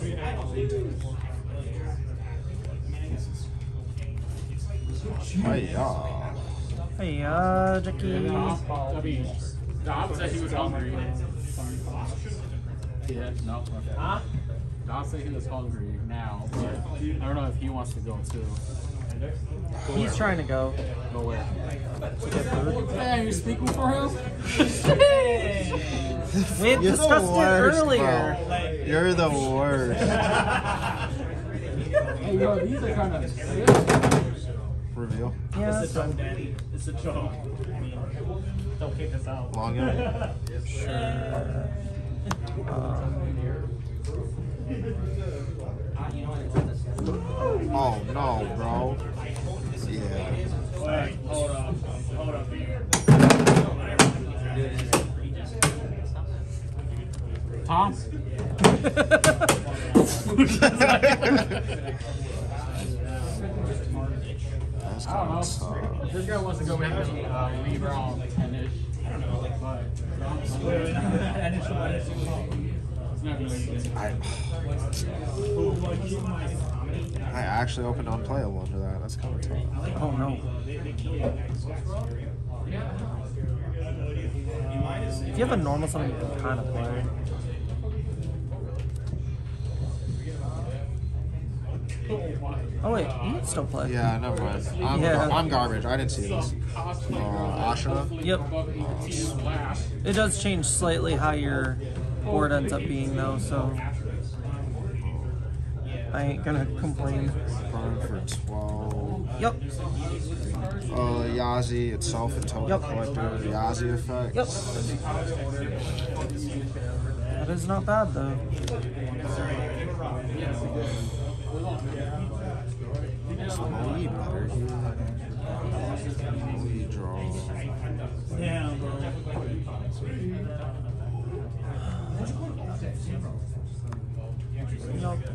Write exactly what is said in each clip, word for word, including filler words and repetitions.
Hiya. Hiya, Jackie. Dob said he was hungry. Yeah, no, okay. Huh? Dob said he was hungry now, but I don't know if he wants to go too. He's trying to go. Go where? Hey, are you speaking for him? We discussed it earlier. Bro. You're the worst. Hey, yo, these are kind of sick. Reveal. Yeah, it's a joke, daddy. It's a joke. I mean, don't kick us out. Long enough. Sure. Um. Oh no, bro. Yeah. Wait, hold up. Hold up here. Tom? I don't know. So, this guy wants to go make him uh, leave around like ten-ish. I don't know, like five. I, I actually opened unplayable under that. That's kind of tough. Oh no. If you have a normal something, you can kind of play. Oh wait, you can still play. Yeah, never mind. I'm, yeah. Gar I'm garbage. I didn't see this. Uh, Asha? Yep. Uh, it does change slightly how your board ends up being though, so I ain't gonna complain. Burn for twelve. Yep. Uh, Yazi itself and Total yep. Collector. Yazi effect. Yep. That is not bad though. Slowly better here. Slowly draw. Yeah. Nope.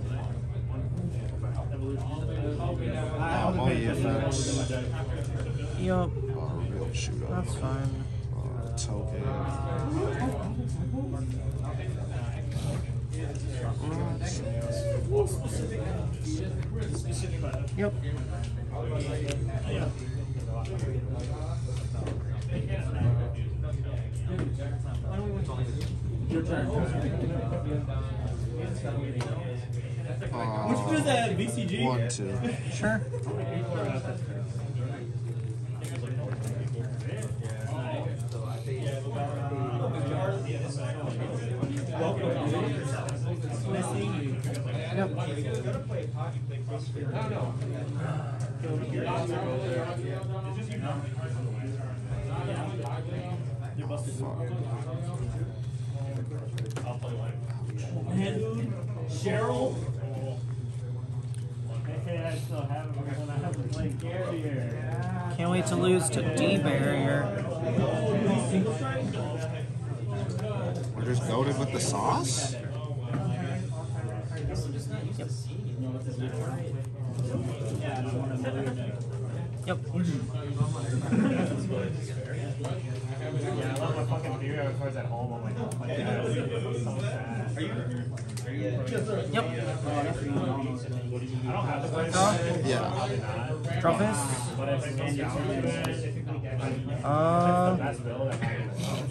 Um, all the effects. Yup. Oh, real shootout. That's fine. Uh, token. Yep. Your turn. What you do that B C G? One, two. Sure. Yep. Cheryl? Can't wait to lose to D Barrier. We're just goated with the sauce? Yep. Yep. Yeah, I love my fucking beer. I was at home. I'm like, oh my god. Are you? Are you? Yep. I don't have to play. Yeah. Drop this. Uh.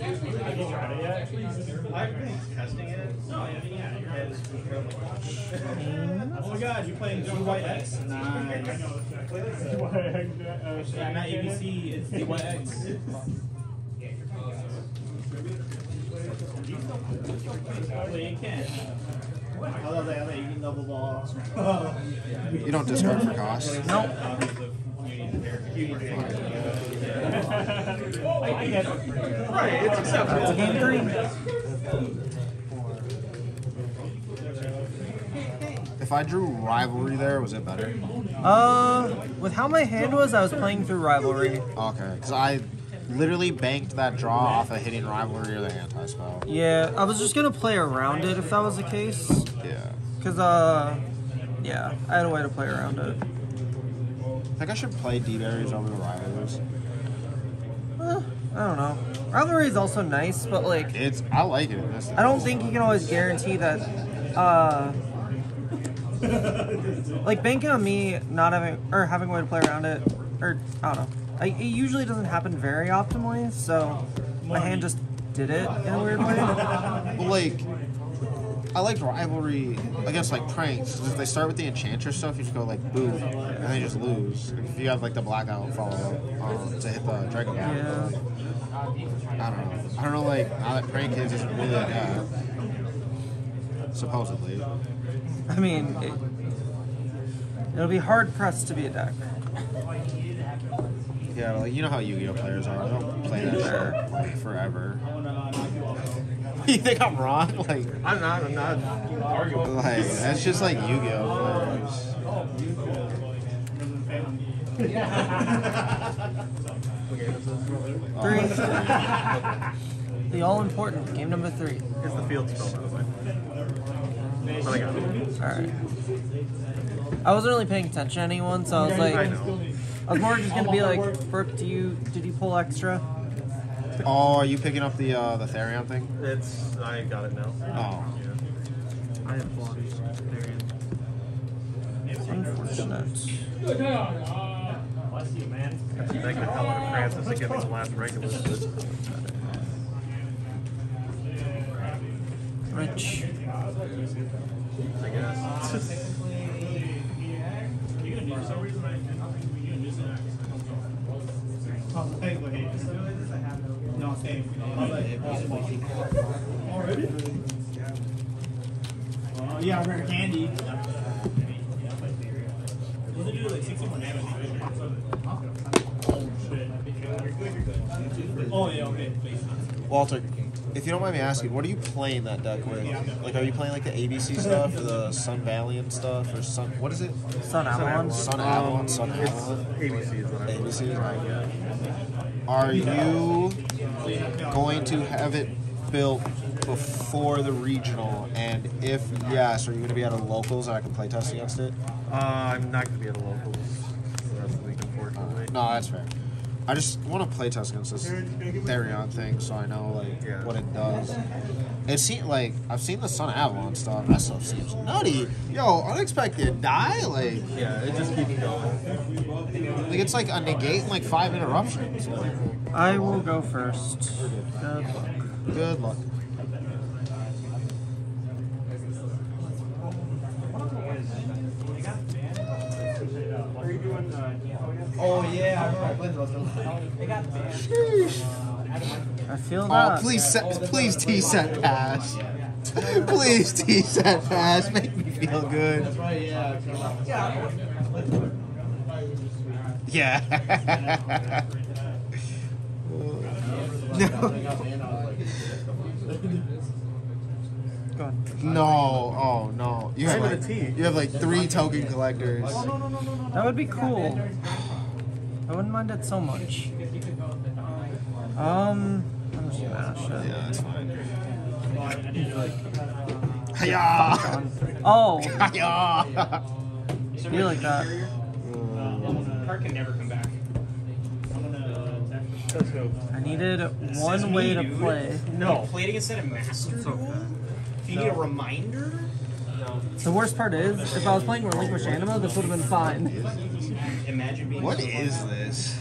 Have you tried it yet? I've been testing it. No, yeah, your head is oh my god, you playing D Y X? Nice. D Y X. I'm at A B C, it's D Y X. You can. I love that, that you can double ball. You don't discard for cost. Nope. Right, it's acceptable. That's game three. If I drew Rivalry there, was it better? Uh, with how my hand was, I was playing through Rivalry. Okay, because I literally banked that draw off of hitting Rivalry or the anti-spell. Yeah, I was just going to play around it if that was the case. Yeah. Because, uh, yeah, I had a way to play around it. I think I should play D-Berries over the Rivalries. Eh, I don't know. Rivalry is also nice, but like... it's I like it in this. I don't think you can always guarantee that uh, Like, banking on me not having, or having a way to play around it, or, I don't know. I, it usually doesn't happen very optimally, so my hand just did it in a weird way. Well, like, I liked Rivalry against, like, pranks. If they start with the Enchanter stuff, you just go, like, boo, and they just lose. If you have, like, the Blackout follow-up um, to hit the Dragon Ball. Yeah. I don't know. I don't know, like, how that prank is just really, uh, supposedly. I mean, it, it'll be hard-pressed to be a deck. Yeah, like, you know how Yu-Gi-Oh players are. They don't play that shit, like, forever. You think I'm wrong? Like, I'm not, I'm not arguing. Like, that's just like Yu-Gi-Oh players. Yeah. Three. The all-important, game number three. It's the field spell, by the way. But I got it. Alright. I wasn't really paying attention to anyone, so I was like... I know. I was more just going to be like, Brooke, do you, did you pull extra? Oh, are you picking up the uh, the Therion thing? It's, I got it now. Oh. Yeah. I am blocked. Therion. Unfortunate. Bless you, man. That's a negative hell out of Francis to get these last regulars. Rich. I guess. For some reason, I yeah, I rare candy. Oh, yeah, okay. Walter, if you don't mind me asking, what are you playing that deck with? Like, are you playing, like, the A B C stuff, or the Sun Valiant stuff, or Sun... What is it? Sun Avalon? Sun Avalon, um, Sun Avalon. A B C is what I mean. A B C is right, yeah. Are you going to have it built before the regional, and if yes, are you going to be at a locals and I can play test against it? Uh, I'm not going to be at a locals the rest of the week, unfortunately. No, that's fair. I just want to play test against this Therion thing, so I know like yeah. what it does. It seems like I've seen the Sun Avalon stuff. That stuff seems nutty. Yo, unexpected die, like yeah, it just keeps going. Like it's like a negate and like five interruptions. Like, I will go first. Good luck. Good luck. Oh yeah, I feel that. Oh please, set, please T set pass. Please T set pass. Make me feel good. Yeah. No. No, oh no. You have like, you have like three token collectors. That would be cool. I wouldn't mind it so much. Um, I'm just gonna smash it. Yeah, that's fine. Hi-yah! Oh! Hi-yah! You like that. Card can never come back. I needed one way to play. No. Played against a master. Do you no. need a reminder? No. The worst part is, if I was playing Relinquish Anima, this would have been fine. Imagine being what is this?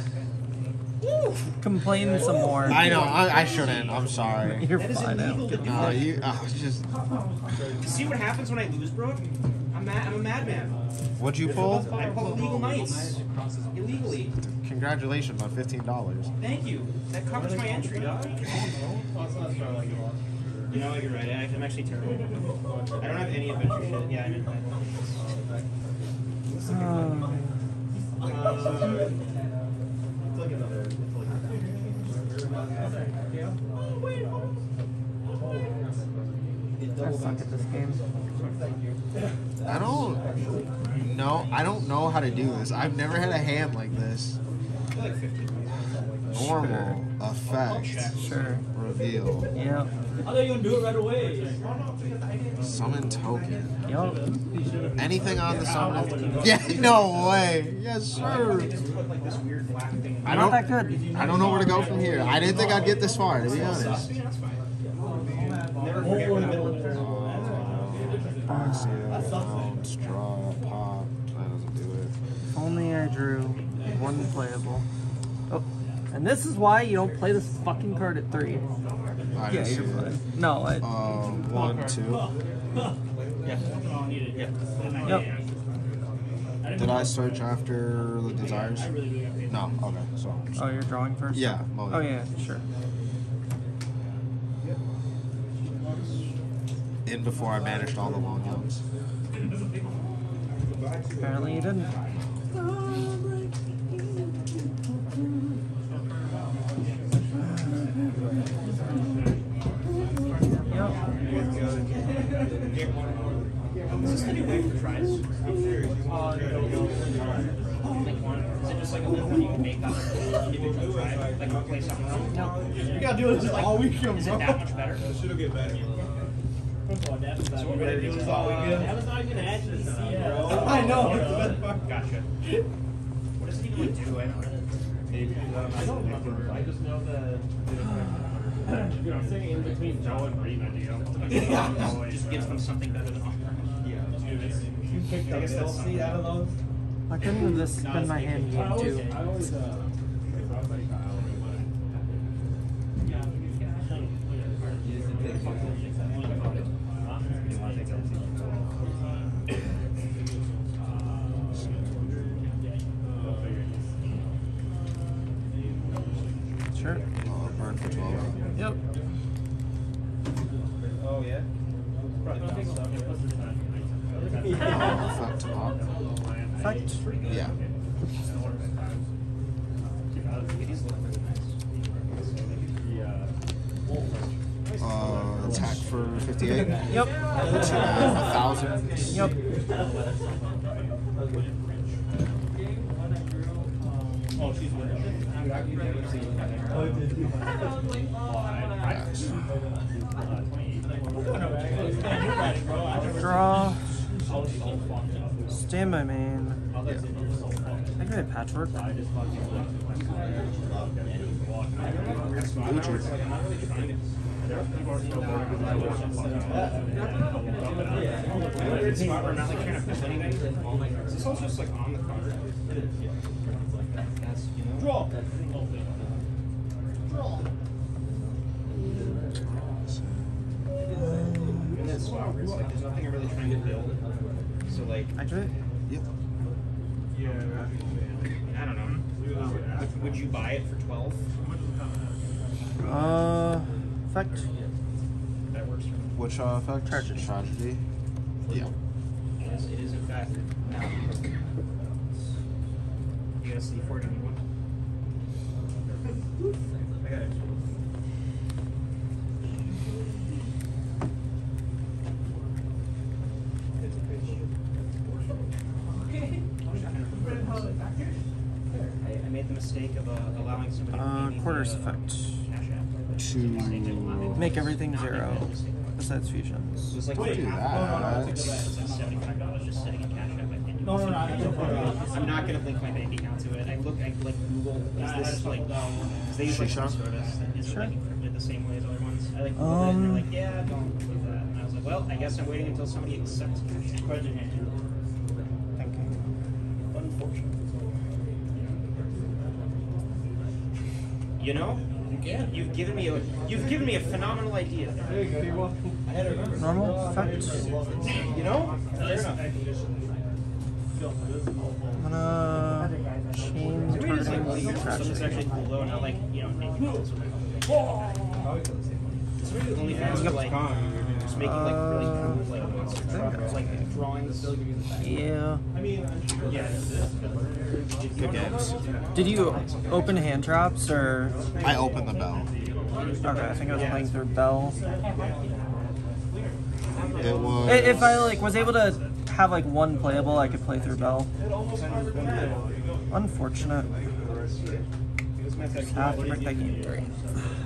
Woo. Complain some more. I know, I, I shouldn't. I'm sorry. You're fine now. No, you, oh, just... See what happens when I lose, bro? I'm, mad, I'm a madman. What'd you pull? I pulled Illegal Knights. Illegally. Congratulations on fifteen dollars. Thank you. That covers my entry, dog. You know what, you're right, I'm actually terrible. I don't have any adventure shit. Yeah, I didn't play that. Um, uh, I suck at this game. I don't know, I don't know how to do this. I've never had a hand like this. Normal effect. Sure. Reveal. Yeah. I thought you were gonna do it right away. Summon token. Yep. Anything on the summon? Yeah, no way. Yes, sir. I don't, that good. I don't know where to go from here. I didn't think I'd get this far, to be honest. Never forget where the middle of the turn. Conceal, draw, pop, that doesn't do it. If only I drew one playable. Oh, and this is why you don't play this fucking card at three. I yeah, you're playing. No, I... Um, one, two. Yeah. Yeah. Yep. Did I search after the desires? No. Okay. So. Oh, you're drawing first? Yeah. Mostly. Oh, yeah. Sure. In before I banished all the long yums. Apparently you didn't. Is this the new way for tries? I'm serious. Uh, no, no. Like one, is it just like a little one you can make up? Like replace something else? No. You gotta do it all week. Is it that much better? It should get better. So we're gonna do this all weekend? That was not even at this time, bro. I know. Gotcha. What does it even do? I don't I don't remember. I just know the... Dude, I'm saying in between Joe and Brina, dude. Just gives them something better than all. You picked up L C out of those? Why couldn't this have been my hand game too? I always, uh, sure. Uh, burn for twelve. Yep. Oh, yeah? Probably effect off. Effect? Yeah. Uh, attack for fifty-eight? Yep. Which you have a thousand? Yep. Oh, she's winning. Draw. Stay my man. Yeah. I got a patchwork. It's also just like on the card. Draw. Draw. Wow, it's like there's nothing I'm really trying to build. So like, I do it. Yep. Yeah. I don't know. Uh, would you buy it for twelve? Uh, effect. That works. Which uh, effect? Tragedy. Tragedy. Yeah. Yes, it is in fact. Now you gotta see four twenty one. I got it. Of uh, allowing somebody uh, quarters effect to make everything zero besides fusions. Just like do that. No, no, no, I'm not gonna link my bank account to it. I look, I like Google. Is this like? Because they use like some service. Is it like encrypted the same way as other ones? I like Googled it and they're like, yeah, don't do that. And I was like, well, I guess I'm waiting until somebody accepts it. Unfortunately. You know, you can. You've given me a you've given me a phenomenal idea. There you go. You're welcome. I had a normal effect. You know, fair enough. I'm gonna change targeting attraction. It's actually low and not like you know. It's really only fans like just making like really cool like monsters, like drawings. Yeah. I mean, yeah. Good games. Did you open hand traps or? I opened the bell. Okay, I think I was playing through bell. It was. If I like was able to have like one playable, I could play through bell. Unfortunate. Just have to break that game.